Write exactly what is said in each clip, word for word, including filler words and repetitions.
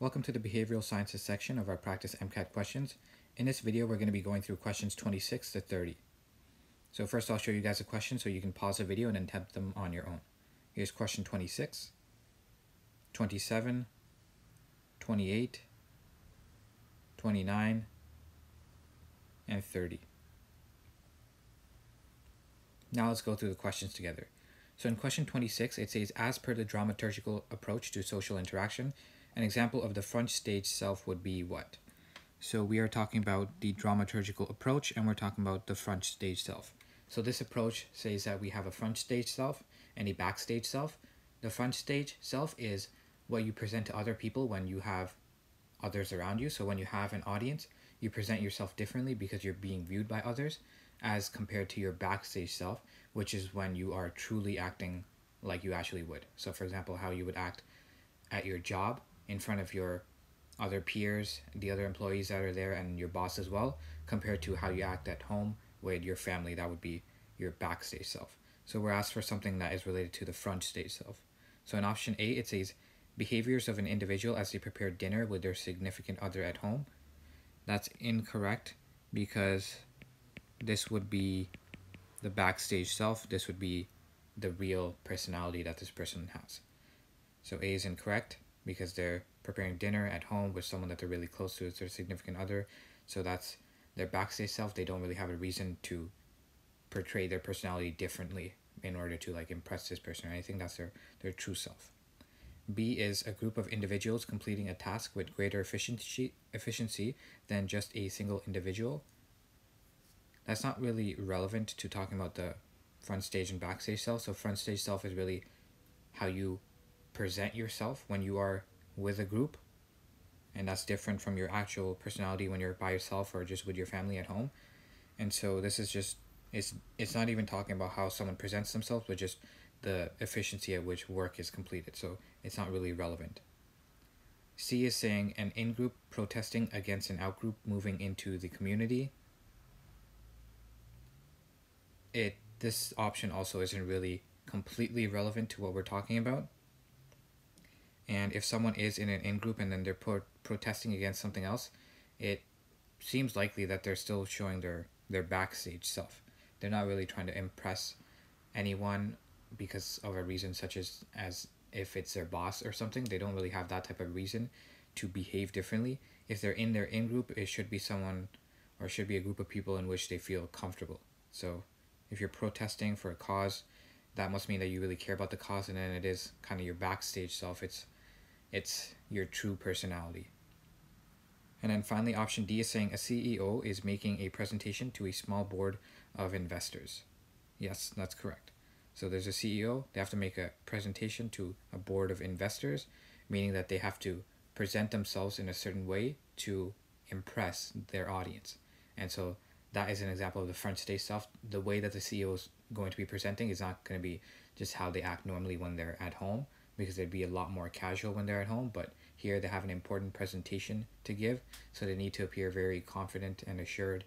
Welcome to the Behavioral Sciences section of our Practice MCAT questions. In this video, we're going to be going through questions twenty-six to thirty. So first, I'll show you guys a question so you can pause the video and attempt them on your own. Here's question twenty-six, twenty-seven, twenty-eight, twenty-nine, and thirty. Now let's go through the questions together. So in question twenty-six, it says, as per the dramaturgical approach to social interaction, an example of the front stage self would be what? So we are talking about the dramaturgical approach and we're talking about the front stage self. So this approach says that we have a front stage self and a backstage self. The front stage self is what you present to other people when you have others around you. So when you have an audience, you present yourself differently because you're being viewed by others, as compared to your backstage self, which is when you are truly acting like you actually would. So for example, how you would act at your job, in front of your other peers, the other employees that are there, and your boss as well, compared to how you act at home with your family. That would be your backstage self. So we're asked for something that is related to the front stage self. So in option A, it says behaviors of an individual as they prepare dinner with their significant other at home. That's incorrect because this would be the backstage self. This would be the real personality that this person has. So A is incorrect because they're preparing dinner at home with someone that they're really close to. It's their significant other. So that's their backstage self. They don't really have a reason to portray their personality differently in order to like impress this person or anything. That's their, their true self. B is a group of individuals completing a task with greater efficiency, efficiency than just a single individual. That's not really relevant to talking about the front stage and backstage self. So front stage self is really how you present yourself when you are with a group, and that's different from your actual personality when you're by yourself or just with your family at home. And so this is just, it's it's not even talking about how someone presents themselves, but just the efficiency at which work is completed. So it's not really relevant. C is saying an in-group protesting against an out-group moving into the community. It this option also isn't really completely relevant to what we're talking about. And if someone is in an in-group and then they're pro protesting against something else, it seems likely that they're still showing their, their backstage self. They're not really trying to impress anyone because of a reason such as, as if it's their boss or something. They don't really have that type of reason to behave differently. If they're in their in-group, it should be someone or should be a group of people in which they feel comfortable. So if you're protesting for a cause, that must mean that you really care about the cause, and then it is kind of your backstage self. It's It's your true personality. And then finally, option D is saying a C E O is making a presentation to a small board of investors. Yes, that's correct. So there's a C E O, they have to make a presentation to a board of investors, meaning that they have to present themselves in a certain way to impress their audience. And so that is an example of the front stage self. The way that the C E O is going to be presenting is not going to be just how they act normally when they're at home, because they'd be a lot more casual when they're at home, but here they have an important presentation to give, so they need to appear very confident and assured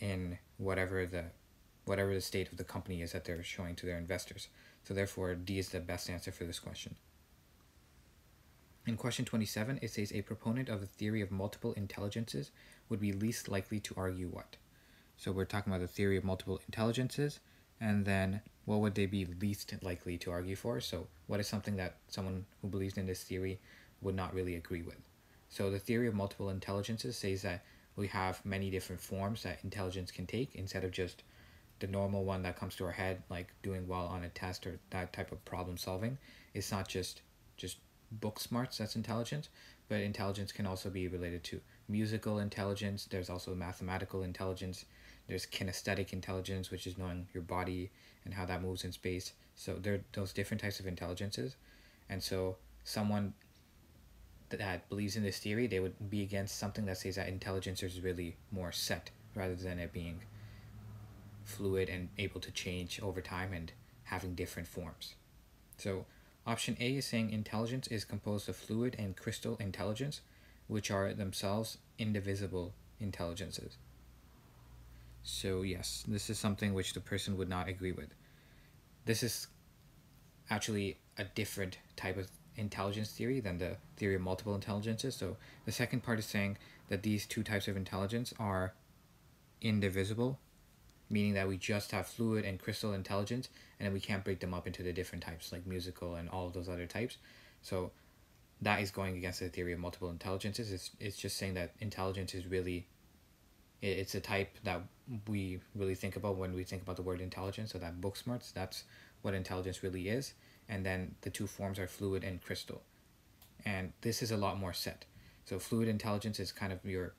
in whatever the whatever the state of the company is that they're showing to their investors. So therefore, D is the best answer for this question. In question twenty-seven, it says a proponent of the theory of multiple intelligences would be least likely to argue what? So we're talking about the theory of multiple intelligences, and then what would they be least likely to argue for? So what is something that someone who believes in this theory would not really agree with? So the theory of multiple intelligences says that we have many different forms that intelligence can take instead of just the normal one that comes to our head, like doing well on a test or that type of problem solving. It's not just, just book smarts that's intelligence, but intelligence can also be related to musical intelligence. There's also mathematical intelligence. There's kinesthetic intelligence, which is knowing your body and how that moves in space. So there are those different types of intelligences. And so someone that believes in this theory, they would be against something that says that intelligence is really more set rather than it being fluid and able to change over time and having different forms. So option A is saying intelligence is composed of fluid and crystal intelligence, which are themselves indivisible intelligences. So yes, this is something which the person would not agree with. This is actually a different type of intelligence theory than the theory of multiple intelligences. So the second part is saying that these two types of intelligence are indivisible, meaning that we just have fluid and crystal intelligence, and then we can't break them up into the different types like musical and all of those other types. So that is going against the theory of multiple intelligences. It's, it's just saying that intelligence is really, it's a type that we really think about when we think about the word intelligence. So that book smarts, that's what intelligence really is. And then the two forms are fluid and crystal. And this is a lot more set. So fluid intelligence is kind of your,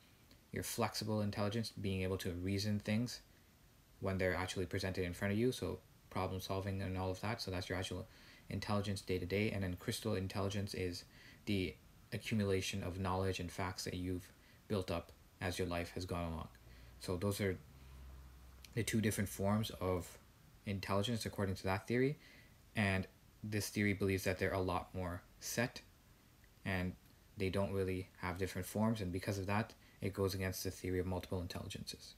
your flexible intelligence, being able to reason things when they're actually presented in front of you. So problem solving and all of that. So that's your actual intelligence day to day. And then crystal intelligence is the accumulation of knowledge and facts that you've built up as your life has gone along. So those are the two different forms of intelligence according to that theory. And this theory believes that they're a lot more set and they don't really have different forms, and because of that it goes against the theory of multiple intelligences.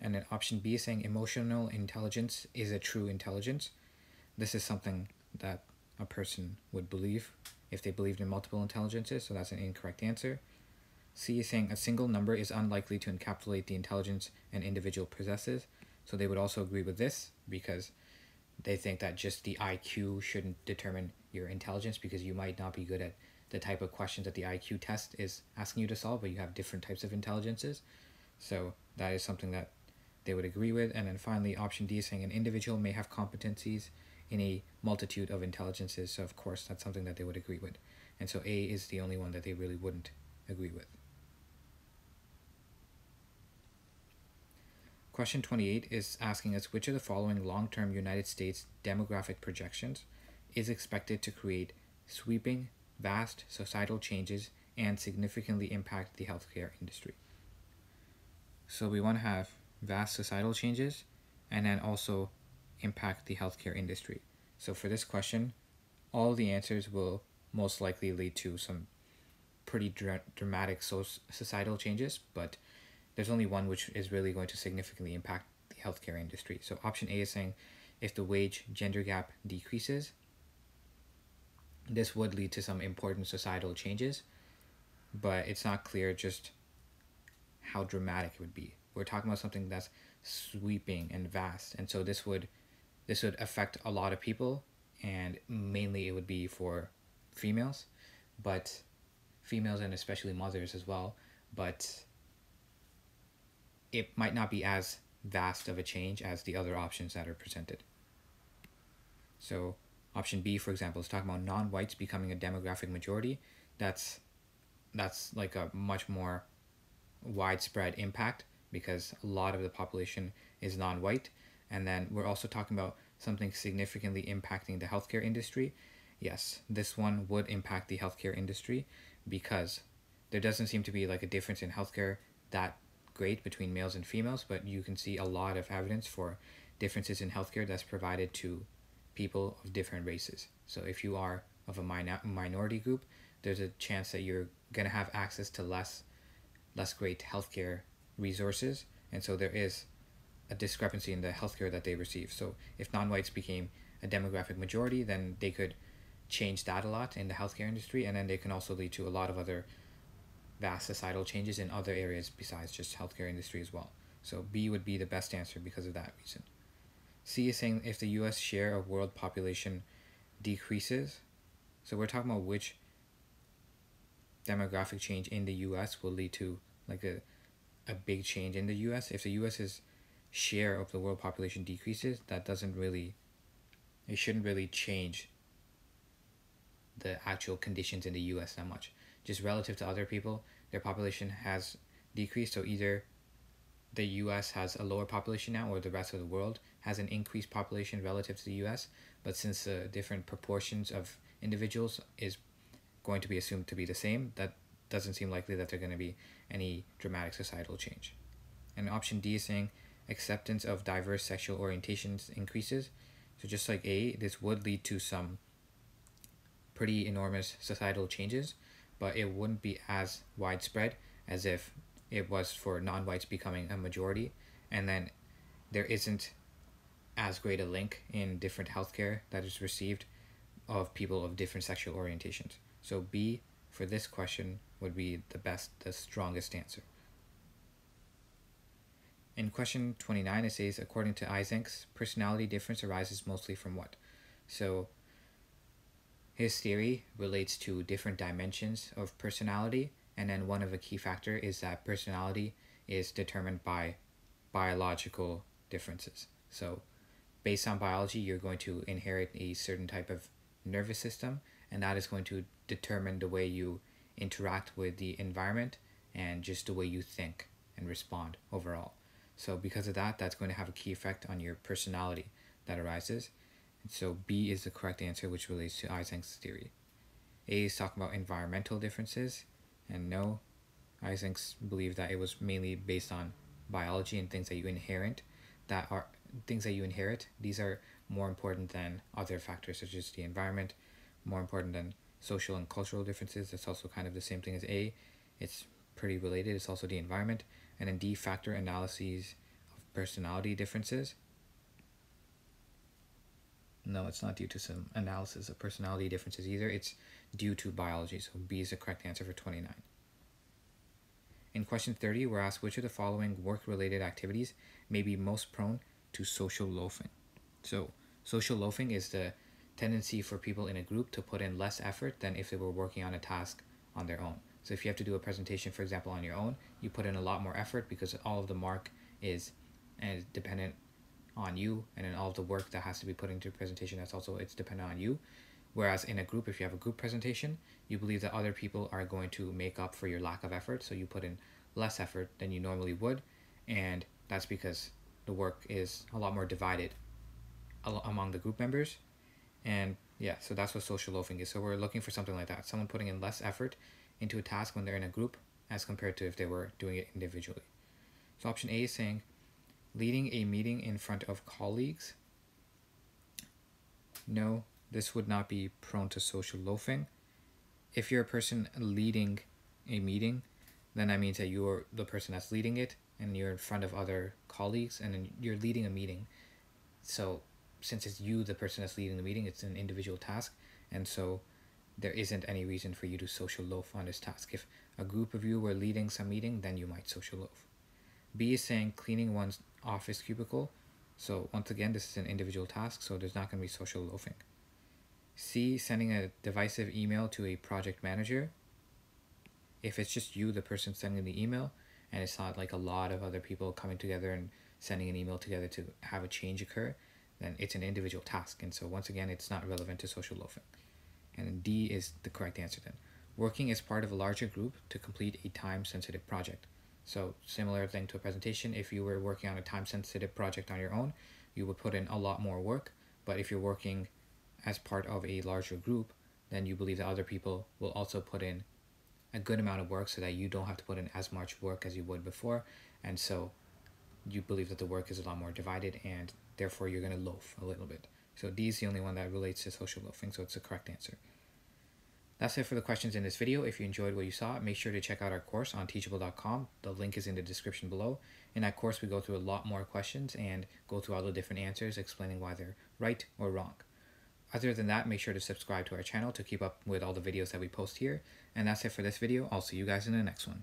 And then option B is saying emotional intelligence is a true intelligence. This is something that a person would believe if they believed in multiple intelligences, so that's an incorrect answer. C is saying a single number is unlikely to encapsulate the intelligence an individual possesses. So they would also agree with this because they think that just the I Q shouldn't determine your intelligence, because you might not be good at the type of questions that the I Q test is asking you to solve, but you have different types of intelligences. So that is something that they would agree with. And then finally, option D is saying an individual may have competencies in a multitude of intelligences. So of course, that's something that they would agree with. And so A is the only one that they really wouldn't agree with. Question twenty-eight is asking us which of the following long-term United States demographic projections is expected to create sweeping, vast societal changes and significantly impact the healthcare industry. So we want to have vast societal changes and then also impact the healthcare industry. So for this question, all the answers will most likely lead to some pretty dra dramatic so societal changes, but there's only one which is really going to significantly impact the healthcare industry. So option A is saying if the wage gender gap decreases, this would lead to some important societal changes, but it's not clear just how dramatic it would be. We're talking about something that's sweeping and vast, and so this would this would affect a lot of people, and mainly it would be for females, but females and especially mothers as well, but it might not be as vast of a change as the other options that are presented. So option B, for example, is talking about non-whites becoming a demographic majority. That's, that's like a much more widespread impact because a lot of the population is non-white. And then we're also talking about something significantly impacting the healthcare industry. Yes, this one would impact the healthcare industry because there doesn't seem to be like a difference in healthcare that great between males and females, but you can see a lot of evidence for differences in healthcare that's provided to people of different races. So if you are of a minor minority group, there's a chance that you're gonna have access to less less great healthcare resources, and so there is a discrepancy in the healthcare that they receive. So if non-whites became a demographic majority, then they could change that a lot in the healthcare industry, and then they can also lead to a lot of other vast societal changes in other areas besides just healthcare industry as well. So B would be the best answer because of that reason. C is saying if the U S share of world population decreases. So we're talking about which demographic change in the U S will lead to like a, a big change in the U S. If the U S's share of the world population decreases, that doesn't really, it shouldn't really change the actual conditions in the U S that much. Just relative to other people, their population has decreased. So either the U S has a lower population now, or the rest of the world has an increased population relative to the U S. But since the uh, different proportions of individuals is going to be assumed to be the same, that doesn't seem likely that there's going to be any dramatic societal change. And option D is saying acceptance of diverse sexual orientations increases. So just like A, this would lead to some pretty enormous societal changes, but it wouldn't be as widespread as if it was for non-whites becoming a majority. And then there isn't as great a link in different healthcare that is received of people of different sexual orientations. So B for this question would be the best, the strongest answer. In question twenty-nine, it says, according to Eysenck's, personality difference arises mostly from what? So his theory relates to different dimensions of personality, and then one of a key factor is that personality is determined by biological differences. So based on biology, you're going to inherit a certain type of nervous system, and that is going to determine the way you interact with the environment and just the way you think and respond overall. So because of that, that's going to have a key effect on your personality that arises. And so B is the correct answer, which relates to Eysenck's theory. A is talking about environmental differences, and no, Eysenck believed that it was mainly based on biology and things that you inherit that are things that you inherit. These are more important than other factors such as the environment, more important than social and cultural differences. That's also kind of the same thing as A. It's pretty related. It's also the environment. And then D, factor analyses of personality differences. No, it's not due to some analysis of personality differences either. It's due to biology. So B is the correct answer for twenty-nine. In question thirty, we're asked which of the following work-related activities may be most prone to social loafing. So social loafing is the tendency for people in a group to put in less effort than if they were working on a task on their own. So if you have to do a presentation, for example, on your own, you put in a lot more effort because all of the mark is and is dependent on you, and then all of the work that has to be put into a presentation, that's also, it's dependent on you. Whereas in a group, if you have a group presentation, you believe that other people are going to make up for your lack of effort, so you put in less effort than you normally would, and that's because the work is a lot more divided among the group members. And yeah, so that's what social loafing is. So we're looking for something like that, someone putting in less effort into a task when they're in a group as compared to if they were doing it individually. So option A is saying leading a meeting in front of colleagues. No, this would not be prone to social loafing. If you're a person leading a meeting, then that means that you're the person that's leading it and you're in front of other colleagues and then you're leading a meeting. So since it's you, the person that's leading the meeting, it's an individual task, and so there isn't any reason for you to social loaf on this task. If a group of you were leading some meeting, then you might social loaf. B is saying cleaning one's office cubicle. So once again, this is an individual task, so there's not going to be social loafing. C, sending a divisive email to a project manager. If it's just you, the person sending the email, and it's not like a lot of other people coming together and sending an email together to have a change occur, then it's an individual task. And so once again, it's not relevant to social loafing. And D is the correct answer then. Working as part of a larger group to complete a time-sensitive project. So similar thing to a presentation. If you were working on a time-sensitive project on your own, you would put in a lot more work. But if you're working as part of a larger group, then you believe that other people will also put in a good amount of work so that you don't have to put in as much work as you would before. And so you believe that the work is a lot more divided, and therefore you're going to loaf a little bit. So D is the only one that relates to social loafing, so it's the correct answer. That's it for the questions in this video. If you enjoyed what you saw, make sure to check out our course on teachable dot com. The link is in the description below. In that course, we go through a lot more questions and go through all the different answers, explaining why they're right or wrong. Other than that, make sure to subscribe to our channel to keep up with all the videos that we post here. And that's it for this video. I'll see you guys in the next one.